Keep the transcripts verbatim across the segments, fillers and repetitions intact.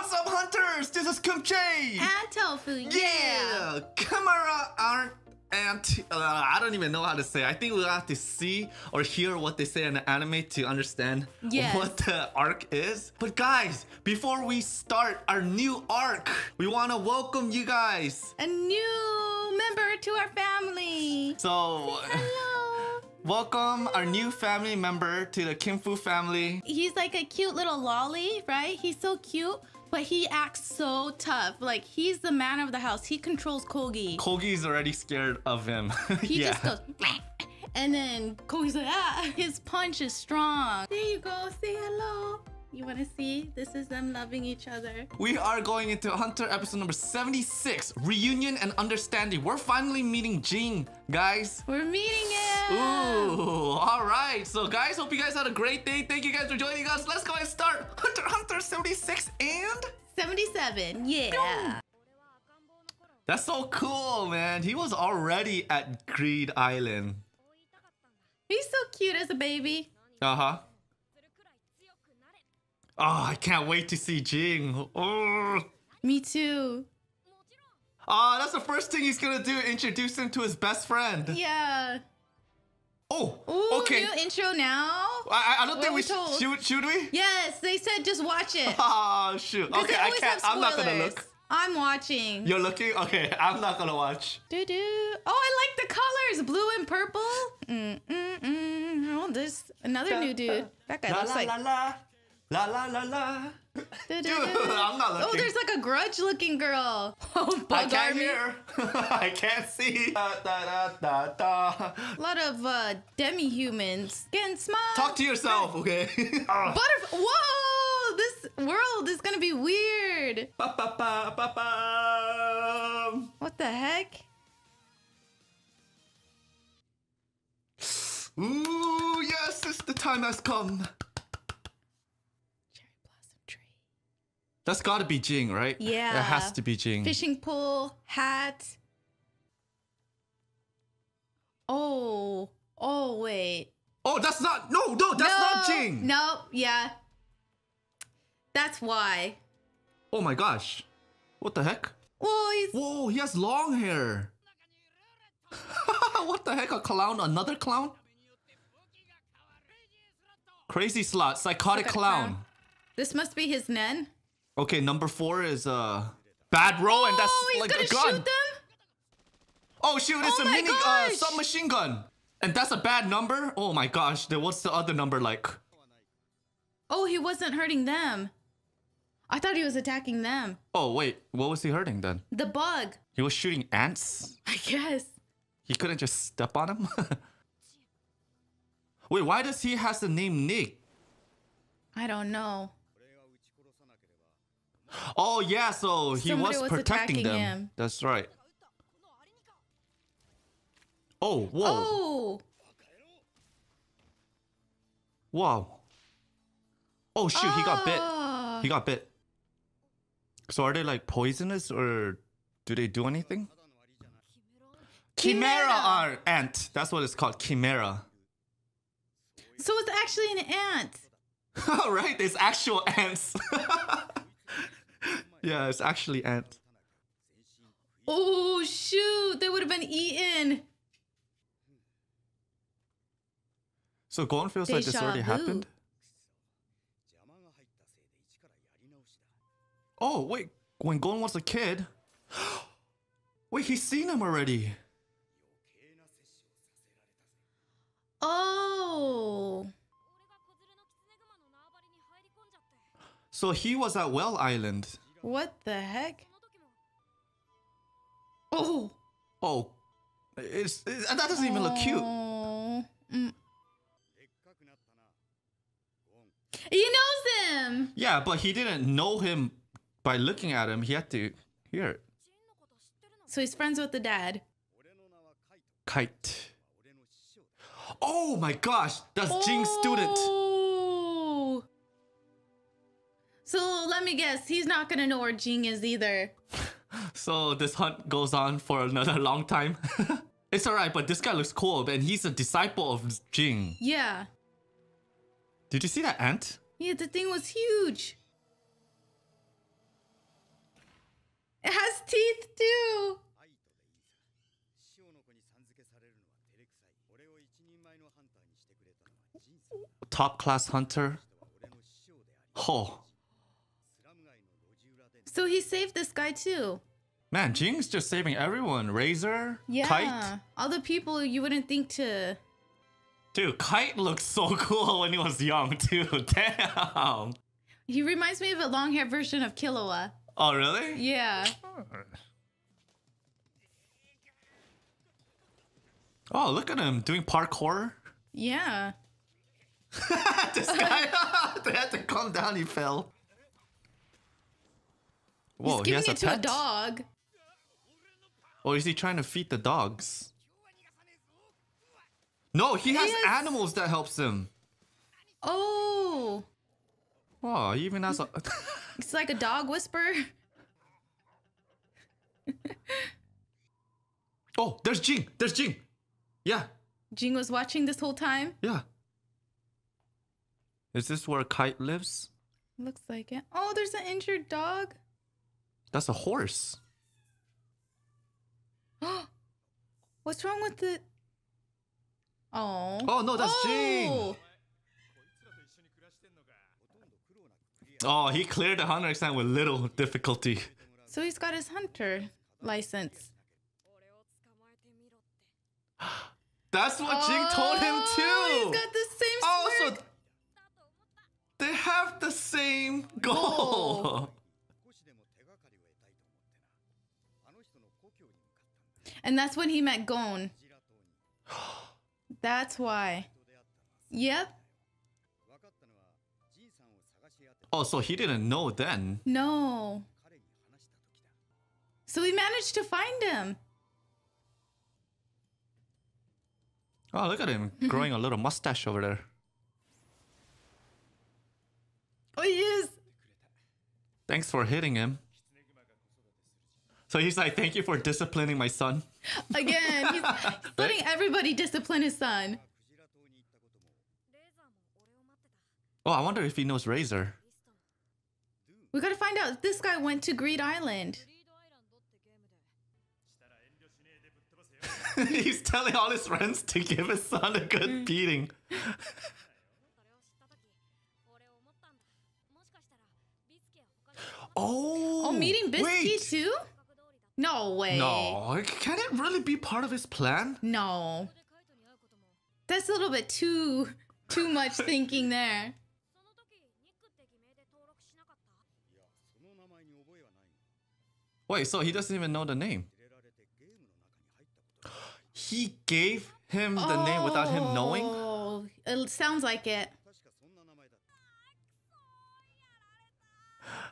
What's up, Hunters? This is Kimchi! And Tofu, yeah! Yeah! Chimera ant, ant uh, I don't even know how to say it. I think we'll have to see or hear what they say in the anime to understand yes. what the arc is. But guys, before we start our new arc, we want to welcome you guys! A new member to our family! So... Say hello! Welcome our new family member to the Kimfu family. He's like a cute little lolly, right? He's so cute, but he acts so tough. Like, he's the man of the house. He controls Kogi. Kogi's already scared of him. He yeah. just goes, and then Kogi's like, ah. His punch is strong. There you go, say hello. You want to see? This is them loving each other. We are going into Hunter episode number seventy-six, Reunion and Understanding. We're finally meeting Ging, guys. We're meeting him. Ooh, all right. So, guys, hope you guys had a great day. Thank you guys for joining us. Let's go and start Hunter x Hunter seventy-six and... seventy-seven, yeah. Go. That's so cool, man. He was already at Greed Island. He's so cute as a baby. Uh-huh. Oh, I can't wait to see Ging. Oh. Me too. Oh, that's the first thing he's gonna do, introduce him to his best friend. Yeah. Oh, ooh, okay. New intro now? I, I don't what think we should. Should, should we? Yes, they said just watch it. Oh, shoot. Okay, I can't. I'm not gonna look. I'm watching. You're looking? Okay, I'm not gonna watch. Doo doo. Oh, I like the colors, blue and purple. Mm mm mm. Oh, there's another da, new dude. That guy la, looks la, like. La, la. La la la la. Dude, I'm not looking. Oh, there's like a grudge looking girl. Oh, I can't army. hear. I can't see. Da, da, da, da, da. A lot of uh, demi-humans getting smart. Talk to yourself, okay? Butterf- Whoa! This world is gonna be weird. Ba, ba, ba, ba, ba. What the heck? Ooh, yes, it's the time has come. That's gotta be Ging, right? Yeah. It has to be Ging. Fishing pole, hat. Oh, oh, wait. Oh, that's not, no, no, that's no, not Ging. No, yeah. That's why. Oh my gosh. What the heck? Whoa, he's... Whoa, he has long hair. What the heck, a clown, another clown? Crazy slot, psychotic clown. clown. This must be his Nen. Okay, number four is uh bad roll, oh, and that's like a gun. Shoot them? Oh shoot, it's oh a mini uh, submachine gun. And that's a bad number? Oh my gosh, then what's the other number like? Oh, he wasn't hurting them. I thought he was attacking them. Oh wait, what was he hurting then? The bug. He was shooting ants? I guess. He couldn't just step on him? Wait, why does he has the name Nick? I don't know. Oh yeah, so he was, was protecting them. Him. That's right. Oh, whoa. Oh. Wow. Oh shoot, oh. he got bit. He got bit. So are they like poisonous or do they do anything? Chimera, Chimera ant. That's what it's called, Chimera. So it's actually an ant. All right, it's actual ants. Yeah, it's actually ant. Oh shoot, they would have been eaten. So Gon feels like this already happened. Oh wait, when Gon was a kid. Wait, he's seen him already. Oh. So he was at Well Island. What the heck? Oh! Oh. It's, it, that doesn't even look cute. Mm. He knows him! Yeah, but he didn't know him by looking at him. He had to hear it. So he's friends with the dad. Kite. Oh my gosh! That's oh. Jing's student. So let me guess, he's not gonna know where Ging is either. So this hunt goes on for another long time. It's alright, but this guy looks cool, and he's a disciple of Ging. Yeah. Did you see that ant? Yeah, the thing was huge. Top class hunter. Oh. So he saved this guy too. Man, Jing's just saving everyone. Razor, yeah, Kite. All the people you wouldn't think to. Dude, Kite looks so cool when he was young too. Damn. He reminds me of a long hair version of Killua. Oh really? Yeah. Oh, look at him doing parkour. Yeah. This guy, they had to calm down. He fell. Whoa, he's giving he has it a to pet? a dog. Or is he trying to feed the dogs? No, he, he has, has animals that helps him. Oh. Wow, he even has a... It's like a dog whisperer. Oh, there's Ging. There's Ging. Yeah. Ging was watching this whole time? Yeah. Is this where Kite lives? Looks like it. Oh, there's an injured dog. That's a horse. What's wrong with the... Oh. Oh, no, that's oh! Ging. Oh, he cleared the Hunter x Hunter with little difficulty. So he's got his hunter license. That's what Ging oh, told him too. He's got the same oh, so th They have the same goal. goal. And that's when he met Gon. That's why. Yep. Oh, so he didn't know then. No. So we managed to find him. Oh, look at him growing a little mustache over there. Oh, he is. Thanks for hitting him. So he's like, thank you for disciplining my son. Again, he's, he's letting everybody discipline his son. Oh, I wonder if he knows Razor. We gotta find out if this guy went to Greed Island. He's telling all his friends to give his son a good beating. Oh, oh, meeting Bisky wait. too? No way. No, can it really be part of his plan? No. That's a little bit too, too much thinking there. Wait, so he doesn't even know the name. He gave him the oh, name without him knowing? Oh, it sounds like it.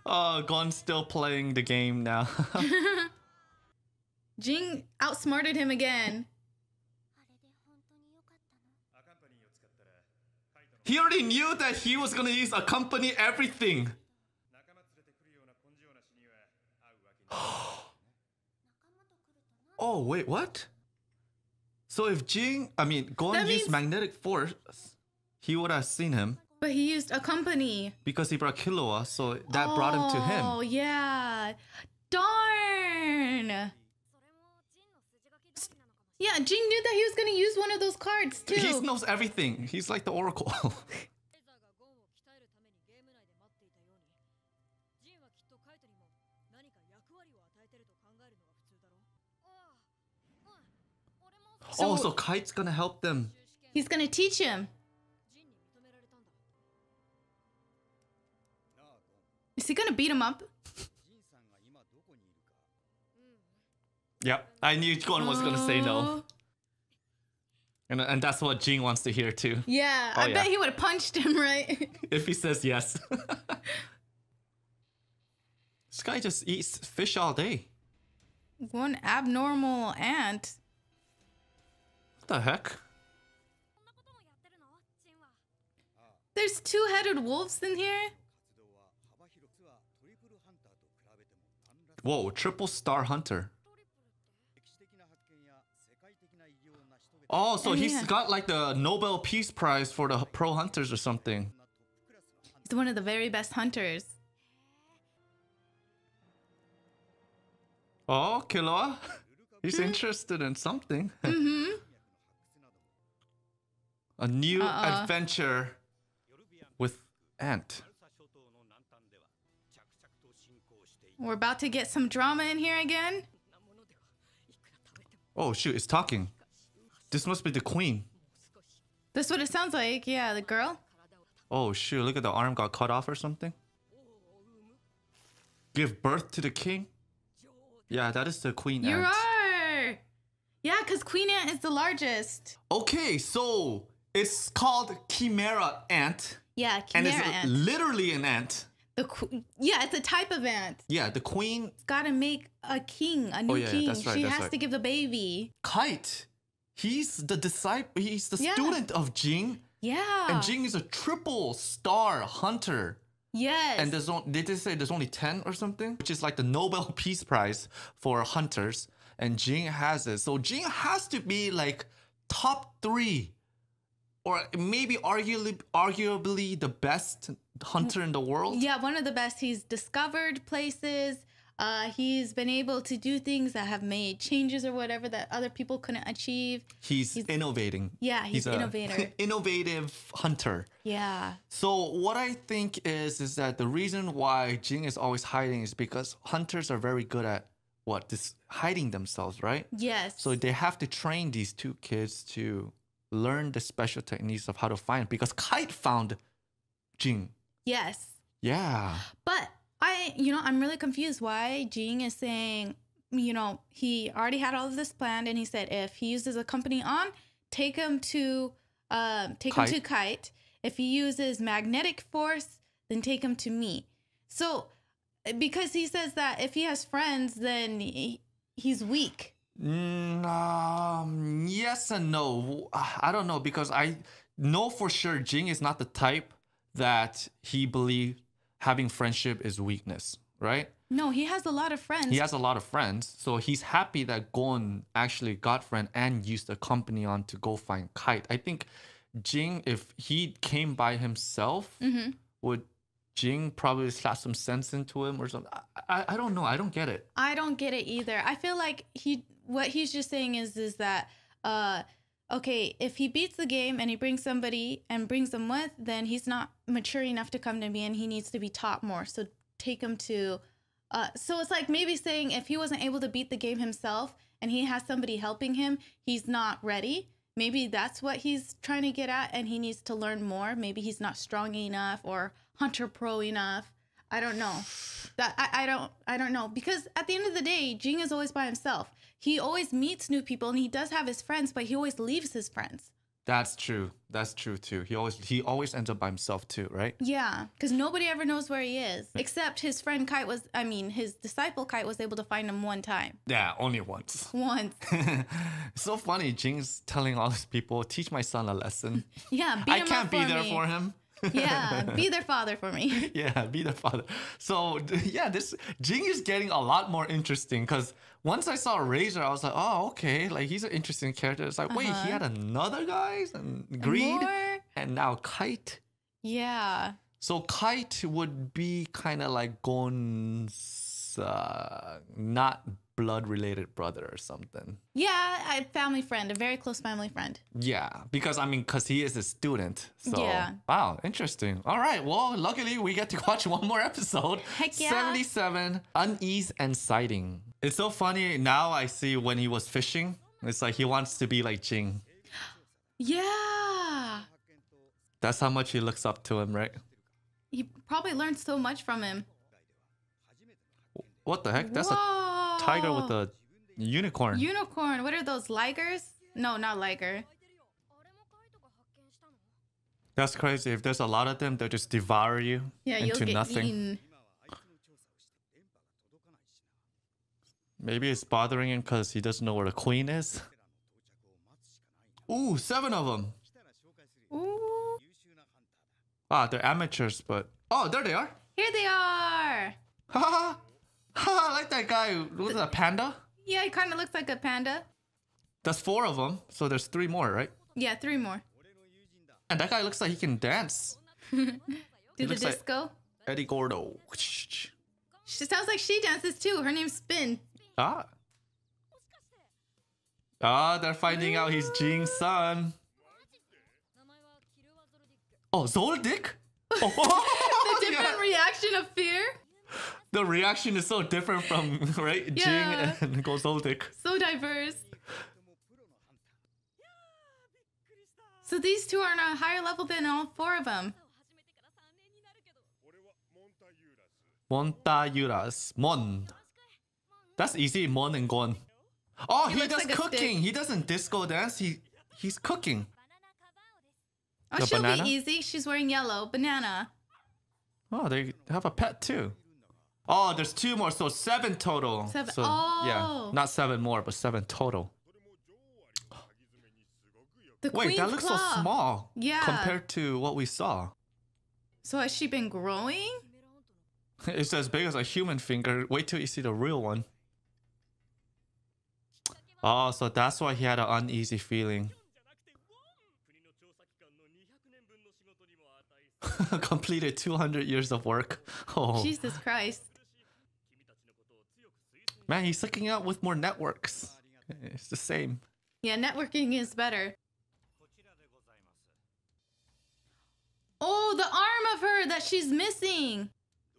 Oh, Gon's still playing the game now. Ging outsmarted him again. He already knew that he was going to use accompany everything. Oh, wait, what? So if Ging, I mean, Gon used magnetic force, he would have seen him. But he used accompany. Because he brought Killua, so that oh, brought him to him. Oh, yeah. Darn. Yeah, Ging knew that he was going to use one of those cards, too. He knows everything. He's like the Oracle. So, oh, so Kite's gonna help them. He's gonna teach him. Is he gonna beat him up? Yep, I knew Gon was gonna say no. And, and that's what Ging wants to hear too. Yeah, oh, I yeah. bet he would have punched him, right? If he says yes. This guy just eats fish all day. One abnormal ant. What the heck? There's two-headed wolves in here? Whoa, triple star hunter. Oh, so and he's yeah. got like the Nobel Peace Prize for the pro hunters or something. He's one of the very best hunters. Oh, Killua. He's mm-hmm. interested in something. Mm-hmm. A new uh-uh. adventure with Ant. We're about to get some drama in here again. Oh shoot, it's talking. This must be the queen. That's what it sounds like, yeah, the girl. Oh shoot, look at the arm got cut off or something. Give birth to the king? Yeah, that is the queen ant. You are! Yeah, because queen ant is the largest. Okay, so it's called chimera ant. Yeah, chimera ant. And it's literally an ant. The qu yeah, it's a type of ant. Yeah, the queen. It's gotta make a king, a new oh, yeah, king. Yeah, that's right, she that's has right. to give the baby. Kite, he's the disciple. He's the yeah. student of Ging. Yeah. And Ging is a triple star hunter. Yes. And there's only, did they say there's only ten or something? Which is like the Nobel Peace Prize for hunters. And Ging has it. So Ging has to be like top three. Or maybe arguably, arguably the best hunter in the world. Yeah, one of the best. He's discovered places. Uh, he's been able to do things that have made changes or whatever that other people couldn't achieve. He's, he's innovating. Yeah, he's, he's innovator. Innovative hunter. Yeah. So what I think is, is that the reason why Ging is always hiding is because hunters are very good at what? This hiding themselves, right? Yes. So they have to train these two kids to learn the special techniques of how to find, because Kite found Ging. Yes. Yeah. But I, you know, I'm really confused why Ging is saying, you know, he already had all of this planned, and he said if he uses a company on, take him to, um, take Kite. him to Kite. If he uses magnetic force, then take him to me. So, because he says that if he has friends, then he, he's weak. Mm, um, yes and no. I don't know, because I know for sure Ging is not the type that he believes having friendship is weakness, right? No, he has a lot of friends. He has a lot of friends. So he's happy that Gon actually got friend and used the company on to go find Kite. I think Ging, if he came by himself, mm-hmm. would Ging probably slap some sense into him or something. I, I, I don't know. I don't get it. I don't get it either. I feel like he... What he's just saying is is that, uh, okay, if he beats the game and he brings somebody and brings them with, then he's not mature enough to come to me, and he needs to be taught more. So take him to, uh, so it's like maybe saying if he wasn't able to beat the game himself and he has somebody helping him, he's not ready. Maybe that's what he's trying to get at, and he needs to learn more. Maybe he's not strong enough or hunter pro enough. I don't know. That I, I don't I don't know, because at the end of the day, Ging is always by himself. He always meets new people, and he does have his friends, but he always leaves his friends. That's true. That's true too. He always he always ends up by himself too, right? Yeah, because nobody ever knows where he is, except his friend Kite was. I mean, his disciple Kite was able to find him one time. Yeah, only once. Once. It's so funny. Jing's telling all his people, "Teach my son a lesson." Yeah, beat him I can't up be for there me. for him. Yeah, be their father for me. Yeah, be their father. So yeah, this Ging is getting a lot more interesting, because once I saw Razor, I was like, oh, okay, like he's an interesting character. It's like, uh-huh. wait, he had another guys and Greed more? And now Kite. Yeah. So Kite would be kind of like Gon's uh, not blood-related brother or something. Yeah, a family friend, a very close family friend. Yeah, because I mean, because he is a student. So yeah. Wow, interesting. All right, well, luckily we get to watch one more episode. Heck yeah. seventy-seven, Unease and Sighting. It's so funny now. I see when he was fishing, it's like he wants to be like Ging. Yeah. That's how much he looks up to him, right? He probably learned so much from him. What the heck? That's Whoa. a tiger with a unicorn. Unicorn. What are those, ligers? No, not liger. That's crazy. If there's a lot of them, they'll just devour you yeah, into you'll get nothing. Eaten. Maybe it's bothering him because he doesn't know where the queen is. Ooh, seven of them. Ooh. Ah, they're amateurs, but oh, there they are. Here they are. Ha. I like that guy. Was it a panda? Yeah, he kind of looks like a panda. That's four of them. So there's three more, right? Yeah, three more. And that guy looks like he can dance. Do the disco? Like Eddie Gordo. She sounds like she dances too. Her name's Spin. Ah. Ah, they're finding out he's Jing's son. Oh, Zoldyck? Oh. The different yeah. reaction of fear? The reaction is so different from, right? Yeah. Jing and Zoldyck. So diverse. So these two are on a higher level than all four of them. Montayuras. Mon. That's easy. Mon and Gon. Oh, he, he does like cooking. He doesn't disco dance. He he's cooking. Oh, the she'll banana? be easy. She's wearing yellow. Banana. Oh, they have a pet too. Oh, there's two more. So seven total. Seven. So, oh. Yeah. Not seven more, but seven total. The Wait, Queen that looks Claw. so small. Yeah. Compared to what we saw. So has she been growing? It's as big as a human finger. Wait till you see the real one. Oh, so that's why he had an uneasy feeling. Completed two hundred years of work. Oh. Jesus Christ. Man, he's hooking up with more networks. It's the same. Yeah, networking is better. Oh, the arm of her that she's missing.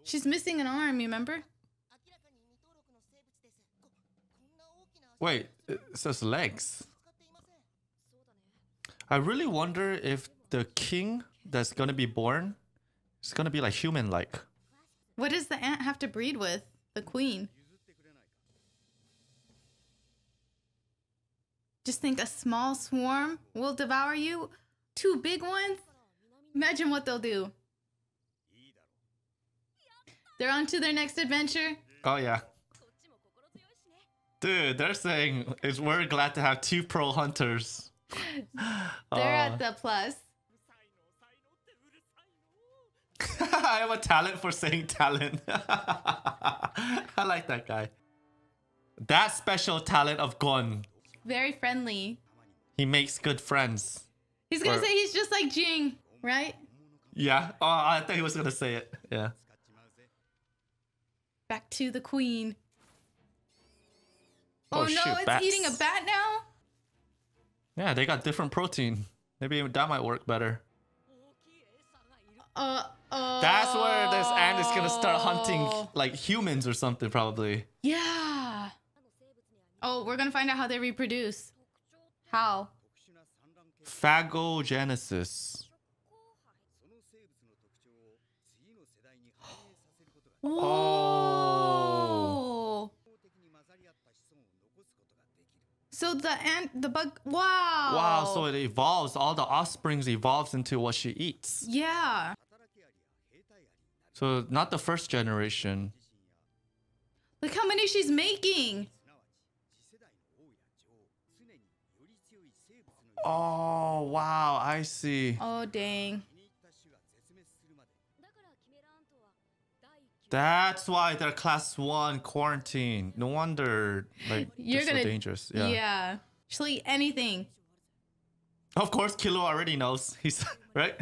She's missing an arm, you remember? Wait, it says legs. I really wonder if the king that's gonna be born is gonna be like human-like. What does the ant have to breed with? The queen. Just think, a small swarm will devour you. Two big ones? Imagine what they'll do. They're on to their next adventure. Oh, yeah. Dude, they're saying it's, we're glad to have two pro hunters. They're uh, at the plus. I have a talent for saying talent. I like that guy. That special talent of Gon. Very friendly. He makes good friends. He's going to say he's just like Jing, right? Yeah. Oh, I thought he was going to say it. Yeah. Back to the queen. Oh, oh no, shoot, it's bats. Eating a bat now? Yeah, they got different protein. Maybe that might work better. Uh, uh, That's where this ant is gonna start hunting like humans or something, probably. Yeah. Oh, we're gonna find out how they reproduce. How? Phagogenesis. Oh. So the ant, the bug, wow. Wow, so it evolves. All the offsprings evolves into what she eats. Yeah. So not the first generation. Look how many she's making. Oh, wow, I see. Oh, dang. That's why they're class one quarantine. No wonder, like, you're gonna, so dangerous. Yeah. Yeah. She'll eat anything. Of course, Killua already knows. He's right.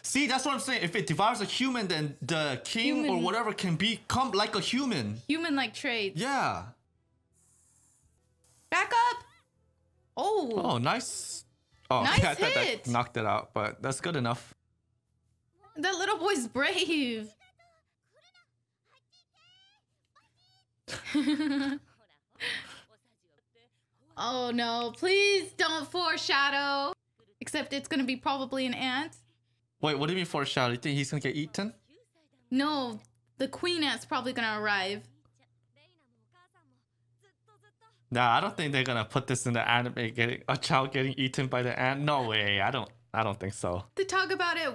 See, that's what I'm saying. If it devours a human, then the king human. or whatever can become like a human. Human-like traits. Yeah. Back up. Oh. Oh, nice. Oh, nice yeah, I thought hit. that knocked it out, but that's good enough. That little boy's brave. Oh no, please don't foreshadow. Except it's gonna be probably an ant. Wait, what do you mean foreshadow? You think he's gonna get eaten? No, the queen ant's probably gonna arrive. Nah, I don't think they're gonna put this in the anime, getting a child getting eaten by the ant. No way. I don't I don't think so. They talk about it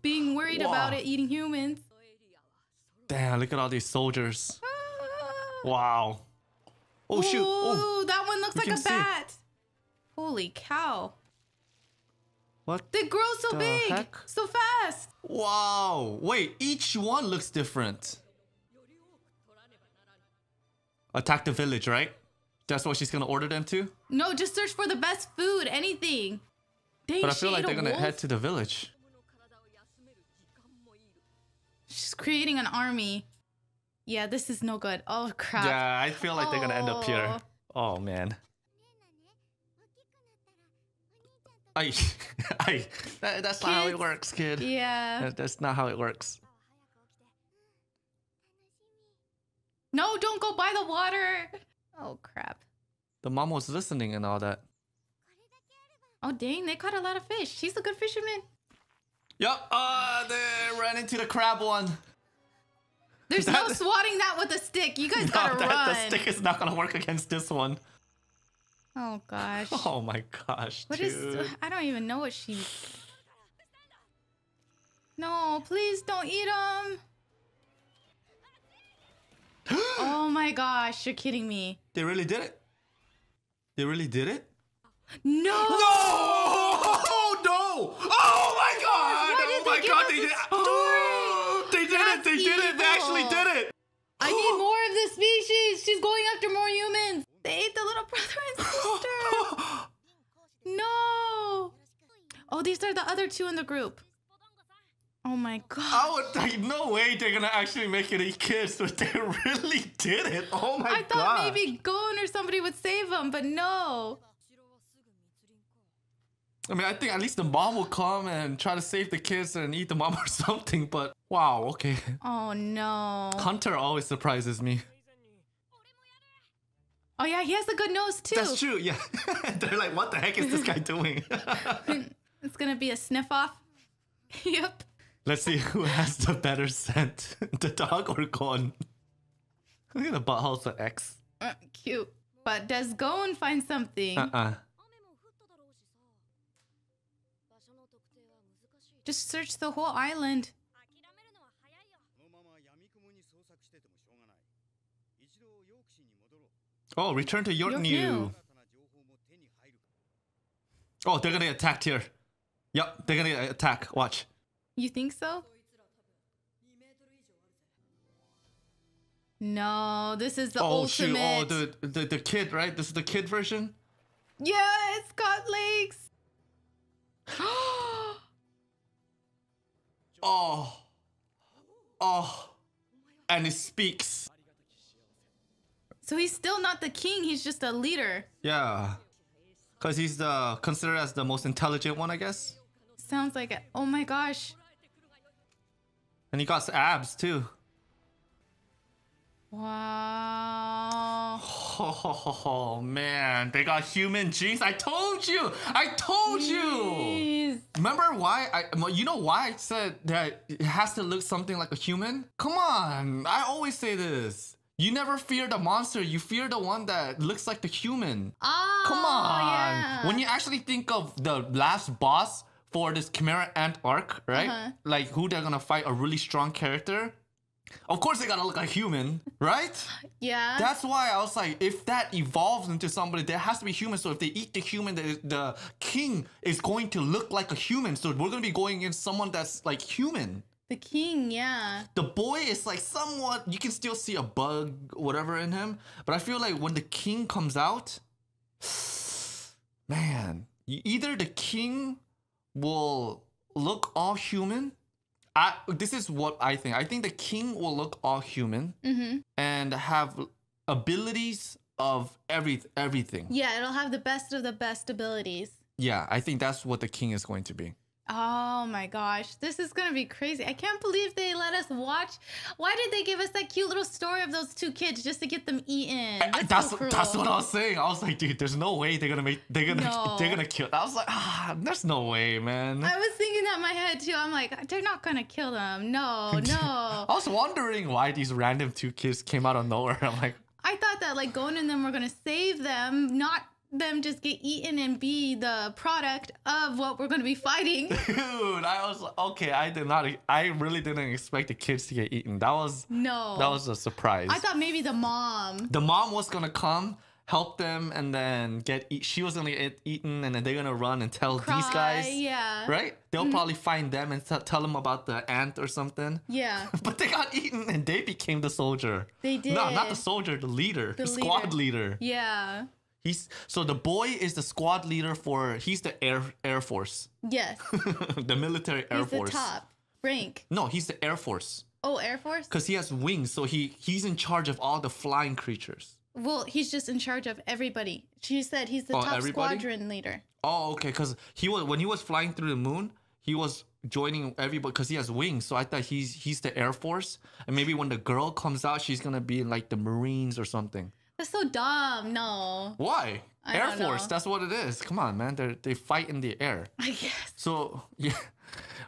being worried Whoa. about it eating humans. Damn, look at all these soldiers. Wow. Oh, shoot. Oh, that one looks like a bat. Holy cow. What? They grow so big, so fast. Wow. Wait, each one looks different. Attack the village, right? That's what she's going to order them to? No, just search for the best food, anything. Dang, but I feel like they're going to head to the village. She's creating an army. Yeah, this is no good. Oh, crap. Yeah, I feel like oh. they're gonna end up here. Oh, man. I, I, that, that's kids. Not how it works, kid. Yeah. That, that's not how it works. No, don't go by the water. Oh, crap. The mom was listening and all that. Oh, dang. They caught a lot of fish. She's a good fisherman. Yup. Uh, they ran into the crab one. There's that, no swatting that with a stick. You guys no, gotta that, run. The stick is not gonna work against this one. Oh, gosh. Oh, my gosh, what dude. Is, I don't even know what she... No, please don't eat them. Oh, my gosh. You're kidding me. They really did it. They really did it? No! No! No! Oh, my God! Oh, my God! They did it! They did it! They did it! They actually did it! I need more of this species! She's going after more humans! They ate the little brother and sister! No! Oh, these are the other two in the group. Oh my God. I would, like, no way they're gonna actually make it a kiss, but they really did it. Oh my God. I thought God. Maybe Gon or somebody would save them, but no. I mean, I think at least the mom will come and try to save the kids and eat the mom or something, but wow, okay. Oh no. Hunter always surprises me. Oh yeah, he has a good nose too. That's true, yeah. They're like, what the heck is this guy doing? It's gonna be a sniff off. Yep. Let's see who has the better scent, the dog or Gon. Look at the buttholes of X. Uh, cute. But does Gon find something? Uh-uh. Just search the whole island. Oh, return to Yorknew. Oh, they're gonna get attacked here. Yep, they're gonna get attacked. Watch. You think so? No, this is the oh, ultimate. Oh, shoot. Oh, the, the, the kid, right? This is the kid version? Yeah, it's got legs. Oh. Oh. And it speaks. So he's still not the king. He's just a leader. Yeah. Because he's the, considered as the most intelligent one, I guess. Sounds like it. Oh, my gosh. And he got abs, too. Wow. Oh, man. They got human genes. I told you. I told Jeez. you. Remember why? I, you know why I said that it has to look something like a human? Come on. I always say this. You never fear the monster. You fear the one that looks like the human. Oh, come on. Yeah. When you actually think of the last boss for this Chimera ant arc, right? Uh-huh. Like who they're gonna fight, a really strong character. Of course they gotta look like human, right? Yeah. That's why I was like, if that evolves into somebody, there has to be human. So if they eat the human, the, the king is going to look like a human. So we're gonna be going against someone that's like human. The king, yeah. The boy is like somewhat, you can still see a bug, whatever in him. But I feel like when the king comes out, man, either the king will look all human. I, this is what I think. I think the king will look all human mm-hmm. and have abilities of every, everything. Yeah, it'll have the best of the best abilities. Yeah, I think that's what the king is going to be. Oh my gosh, this is going to be crazy. I can't believe they let us watch. Why did they give us that cute little story of those two kids just to get them eaten? That's, I, that's, so cruel. That's what I was saying. I was like, dude, there's no way they're going to make, they're going to, no. they're going to kill. I was like, ah, there's no way, man. I was thinking that in my head too. I'm like, they're not going to kill them. No, no. I was wondering why these random two kids came out of nowhere. I'm like, I thought that like Gon and them were going to save them, not them just get eaten and be the product of what we're going to be fighting. Dude, I was okay. I did not. I really didn't expect the kids to get eaten. That was no. That was a surprise. I thought maybe the mom. The mom was going to come, help them, and then get. E she was going to get eaten, and then they're going to run and tell Cry, these guys. Yeah. Right? They'll mm-hmm. probably find them and tell them about the ant or something. Yeah. But they got eaten, and they became the soldier. They did. No, not the soldier. The leader. The, the leader. Squad leader. Yeah. He's so the boy is the squad leader for he's the air air force. Yes. The military air he's force. He's the top rank. No, he's the air force. Oh, air force? Because he has wings, so he he's in charge of all the flying creatures. Well, he's just in charge of everybody. She said he's the oh, top everybody? squadron leader. Oh, okay. Because he was when he was flying through the moon, he was joining everybody because he has wings. So I thought he's he's the Air Force, and maybe when the girl comes out, she's gonna be like the Marines or something. That's so dumb. No. Why? I Air Force. Know. That's what it is. Come on, man. They they fight in the air. I guess. So yeah.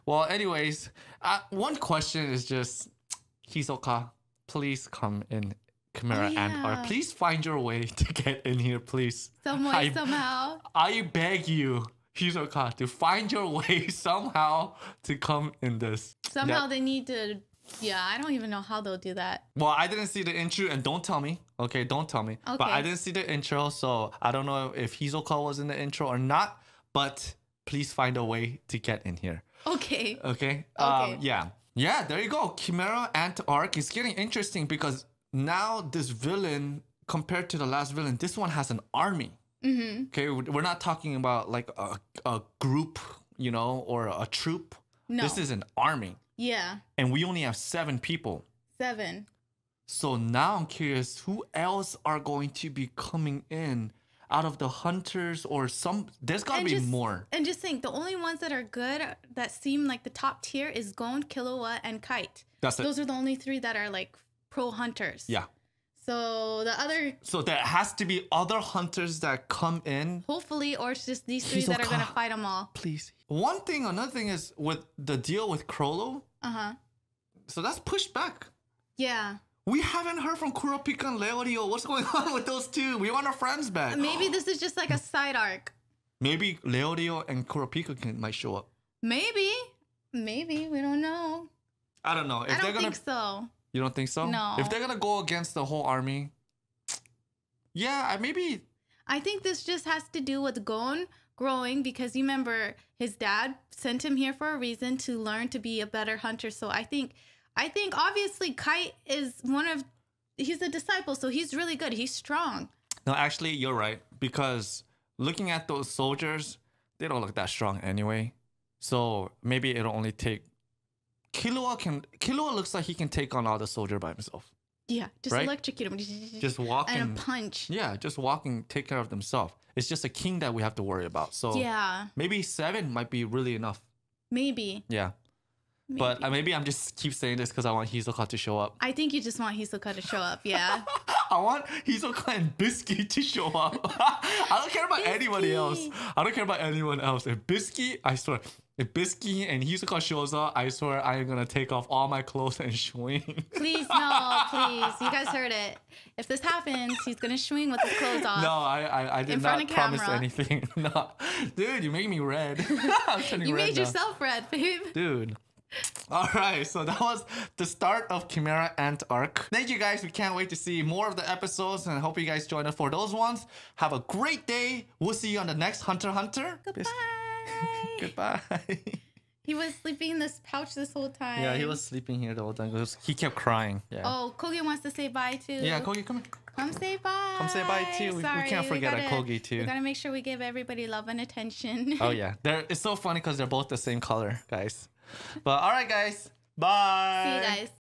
Well, anyways, uh, one question is just Hisoka, please come in. Chimera oh, yeah. ant, or please find your way to get in here, please. Some way, I, somehow. I beg you, Hisoka, to find your way somehow to come in this. Somehow yeah. they need to. Yeah, I don't even know how they'll do that. Well, I didn't see the intro, and don't tell me. Okay, don't tell me. Okay. But I didn't see the intro, so I don't know if Hisoka was in the intro or not. But please find a way to get in here. Okay. Okay. Um, okay. Yeah. Yeah. There you go. Chimera ant arc is getting interesting because. Now this villain, compared to the last villain, this one has an army. Mm-hmm. Okay, we're not talking about like a, a group, you know, or a troop. No. This is an army. Yeah. And we only have seven people. Seven. So now I'm curious, who else are going to be coming in out of the hunters or some? There's got to be just, more. And just think, the only ones that are good, that seem like the top tier is Gon, Killua, and Kite. That's it. Those are the only three that are like... pro hunters. Yeah. So the other. So there has to be other hunters that come in. Hopefully, or it's just these three Hisoka, that are gonna fight them all. Please. One thing, another thing is with the deal with Chrollo. Uh huh. So that's pushed back. Yeah. We haven't heard from Kurapika and Leorio. What's going on with those two? We want our friends back. Maybe this is just like a side arc. Maybe Leorio and Kurapika can might show up. Maybe. Maybe we don't know. I don't know. If I don't they're gonna, think so. You don't think so? No. If they're going to go against the whole army, yeah, maybe. I think this just has to do with Gon growing because you remember his dad sent him here for a reason to learn to be a better hunter. So I think, I think obviously Kite is one of, he's a disciple, so he's really good. He's strong. No, actually, you're right. Because looking at those soldiers, they don't look that strong anyway. So maybe it'll only take. Killua can. Killua looks like he can take on all the soldier by himself. Yeah, just right? electrocute him. Just walking and a punch. Yeah, just walking, take care of themselves. It's just a king that we have to worry about. So yeah, maybe seven might be really enough. Maybe. Yeah, maybe. But uh, maybe I'm just keep saying this because I want Hisoka to show up. I think you just want Hisoka to show up. Yeah. I want Hisoka and Bisky to show up. I don't care about Bisky. anybody else. I don't care about anyone else. If Bisky, I swear. If Bisky and Hisoka shows up, I swear I'm going to take off all my clothes and swing. Please, no, please. You guys heard it. If this happens, he's going to swing with his clothes off. No, I I, I did not promise camera. anything. No. Dude, you make me red. I'm turning you red made now. yourself red, babe. Dude. All right, so that was the start of Chimera Ant Arc. Thank you guys. We can't wait to see more of the episodes and I hope you guys join us for those ones. Have a great day. We'll see you on the next Hunter x Hunter. Goodbye. Goodbye. He was sleeping in this pouch this whole time. Yeah, he was sleeping here the whole time. He kept crying. Yeah. Oh, Kogi wants to say bye too. Yeah, Kogi, come here. Come say bye. Come say bye too. Sorry, we, we can't forget a Kogi too. We gotta make sure we give everybody love and attention. Oh yeah, they're, it's so funny because they're both the same color, guys. But all right, guys. Bye. See you guys.